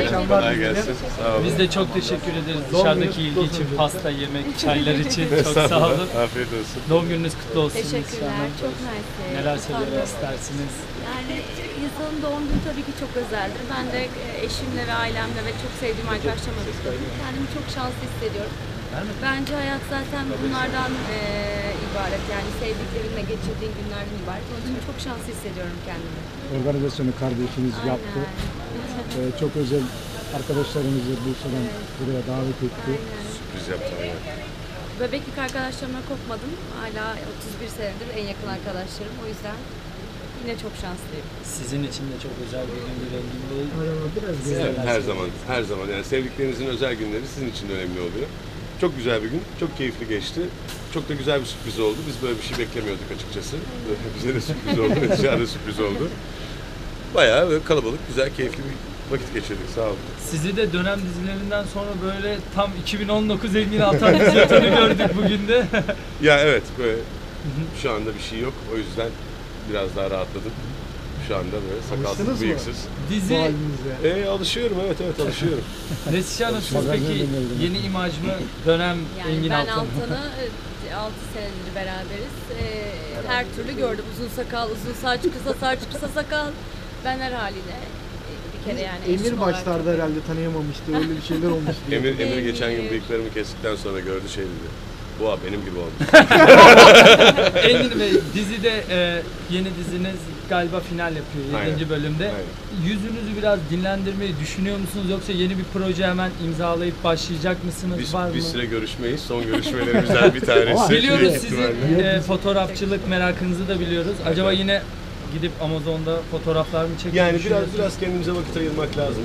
İyi akşamlar. Biz de çok teşekkür ederiz dışarıdaki ilgi için, pasta, yemek, çaylar için. Çok sağ olun. Afiyet olsun. Doğum gününüz kutlu olsun. Teşekkürler. Çok mersi. Neler söylemek istersiniz? Yani insanın doğum günü tabii ki çok özeldir. Ben de eşimle ve ailemle ve çok sevdiğim arkadaşlarımla kendimi çok şanslı hissediyorum. Bence hayat zaten bunlardan ibaret, yani sevdiklerinle geçirdiğin günlerden ibaret. Onun için çok şanslı hissediyorum kendimi. Organizasyonu kardeşiniz yaptı. Çok özel arkadaşlarımızı Bursa'dan buraya davet etti. Sürpriz yaptı. Bebeklik arkadaşlarımla kopmadım. Hala 31 senedir en yakın arkadaşlarım. O yüzden yine çok şanslıyım. Sizin için de çok özel bir gün, renginde. Her zaman. Yani sevdiklerinizin özel günleri sizin için de önemli oluyor. Çok güzel bir gün, çok keyifli geçti. Çok da güzel bir sürpriz oldu. Biz böyle bir şey beklemiyorduk açıkçası. Bize de sürpriz oldu, dışarıda sürpriz oldu. Bayağı böyle kalabalık, güzel, keyifli bir vakit geçirdik. Sağ olun. Sizi de dönem dizilerinden sonra böyle tam 2019 Engin Altan Düzyatan'ı gördük bugün de. Ya evet, böyle şu anda bir şey yok. O yüzden biraz daha rahatladım. Şu anda böyle sakalsız, bıyıksız. Dizi... alışıyorum, evet alışıyorum. Neslihan Hanım, siz peki yeni imaj mı, dönem yani Engin Altan? Ben Altan'ı 6 senedir beraberiz. Her türlü gördüm. Uzun sakal, uzun saç, kısa saç, kısa sakal. Ben her haliyle bir kere yani... Emir başlarda herhalde tanıyamamıştı, öyle bir şeyler olmuştu. Emir geçen gün bıyıklarımı kestikten sonra gördü, şey dedi. Bu abi benim gibi olmuş. Engin Bey, dizide yeni diziniz galiba final yapıyor 7. bölümde. Aynen. Yüzünüzü biraz dinlendirmeyi düşünüyor musunuz, yoksa yeni bir proje hemen imzalayıp başlayacak mısınız? Var mı? Bir süre görüşmeyiz. Son görüşmelerimizden bir tanesi. Biliyoruz sizin fotoğrafçılık merakınızı da biliyoruz. Acaba yine gidip Amazon'da fotoğraflar mı çekiyoruz? Yani biraz kendimize vakit ayırmak lazım.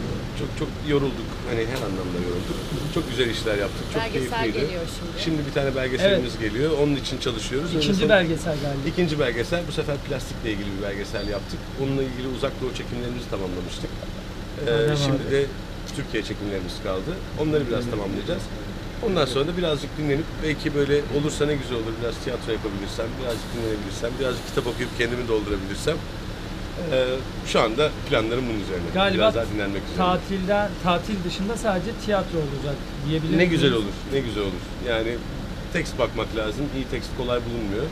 Çok yorulduk. Hani her anlamda yorulduk. Çok güzel işler yaptık. Çok belgesel keyifliydi. Geliyor şimdi. Şimdi bir tane belgeselimiz geliyor. Onun için çalışıyoruz. İkinci belgesel geldi. İkinci belgesel. Bu sefer plastikle ilgili bir belgesel yaptık. Onunla ilgili uzak doğu çekimlerimizi tamamlamıştık. Şimdi de Türkiye çekimlerimiz kaldı. Onları biraz tamamlayacağız. Ondan sonra da birazcık dinlenip, belki böyle olursa ne güzel olur, biraz tiyatro yapabilirsem, birazcık dinlenebilirsem, birazcık kitap okuyup kendimi doldurabilirsem. Şu anda planlarım bunun üzerine. Galiba biraz daha dinlenmek üzere. Tatil dışında sadece tiyatro olacak diyebilirim. Ne güzel olur, ne güzel olur. Yani tekst bakmak lazım, iyi tekst kolay bulunmuyor.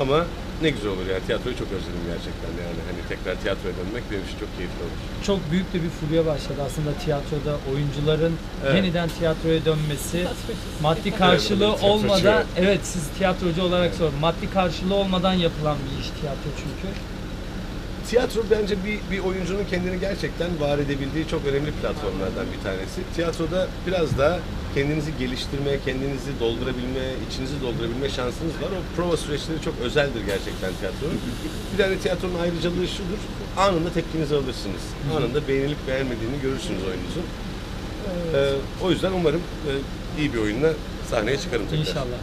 Ama ne güzel olur yani, tiyatroyu çok özledim gerçekten yani, hani tekrar tiyatroya dönmek benim için çok keyifli olur. Çok büyük de bir furya başladı aslında tiyatroda, oyuncuların yeniden tiyatroya dönmesi, maddi karşılığı olmadan, evet siz tiyatrocu olarak sorun, maddi karşılığı olmadan yapılan bir iş tiyatro çünkü. Tiyatro bence bir oyuncunun kendini gerçekten var edebildiği çok önemli platformlardan bir tanesi. Tiyatroda biraz daha kendinizi geliştirmeye, kendinizi doldurabilme, içinizi doldurabilme şansınız var. O prova süreçleri çok özeldir gerçekten tiyatronun. Bir tane tiyatronun ayrıcalığı şudur, anında tepkinizi alırsınız. Anında beğenilip beğenmediğini görürsünüz oyununuzun. O yüzden umarım iyi bir oyunla sahneye çıkarım tekrar. İnşallah.